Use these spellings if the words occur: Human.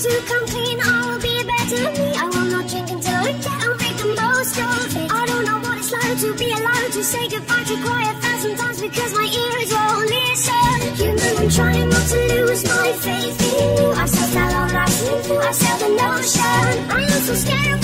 to come clean, I will be a better me. I will not drink until I get and break the most of it. I don't know what it's like to be allowed to say goodbye to quiet fans sometimes because my ears won't listen. Human, I'm trying not to lose my faith in you. I still fell on right into, I still the notion. I'm not so scared of